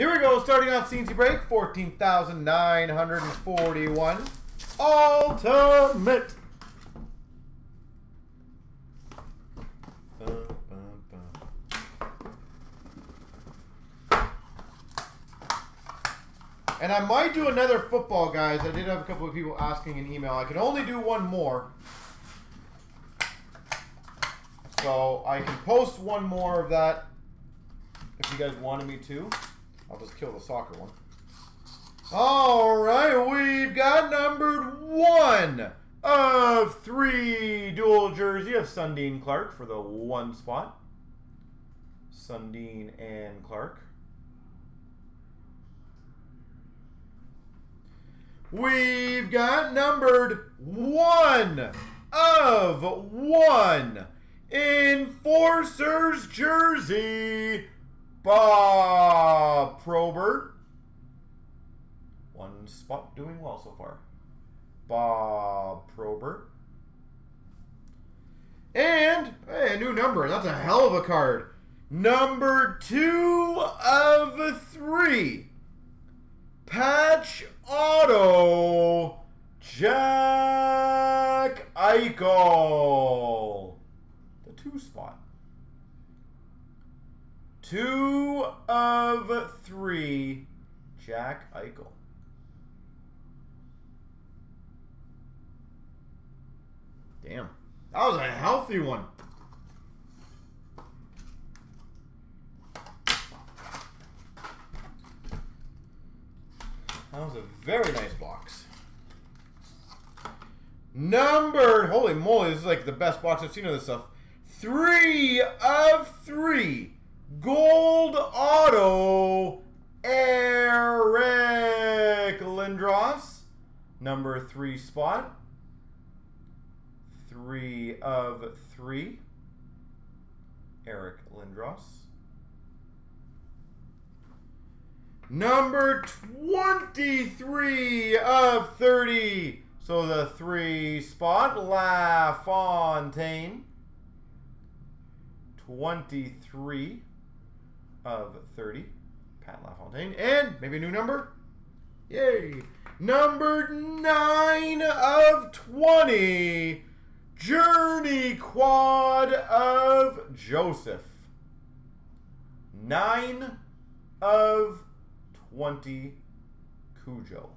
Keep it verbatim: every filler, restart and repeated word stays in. Here we go, starting off C N C break, fourteen thousand nine hundred forty-one. Ultimate! And I might do another football, guys. I did have a couple of people asking an email. I can only do one more. So I can post one more of that if you guys wanted me to. I'll just kill the soccer one. All right, we've got numbered one of three dual jersey of Sundin Clark for the one spot. Sundin and Clark. We've got numbered one of one Enforcers jersey, Bob Probert. One spot, doing well so far. Bob Probert. And, hey, a new number. That's a hell of a card. Number two of three. Patch Auto, Jack Eichel. The two spot. Two of three, Jack Eichel. Damn, that was a healthy one. That was a very nice box. Numbered, holy moly, this is like the best box I've seen of this stuff. Three of three. Gold auto, Eric Lindros. Number three spot. Three of three. Eric Lindros. Number twenty-three of thirty. So the three spot, LaFontaine. twenty-three of thirty, Pat LaFontaine. And maybe a new number. Yay. Number nine of twenty. Journey quad of Joseph. Nine of twenty. Cujo.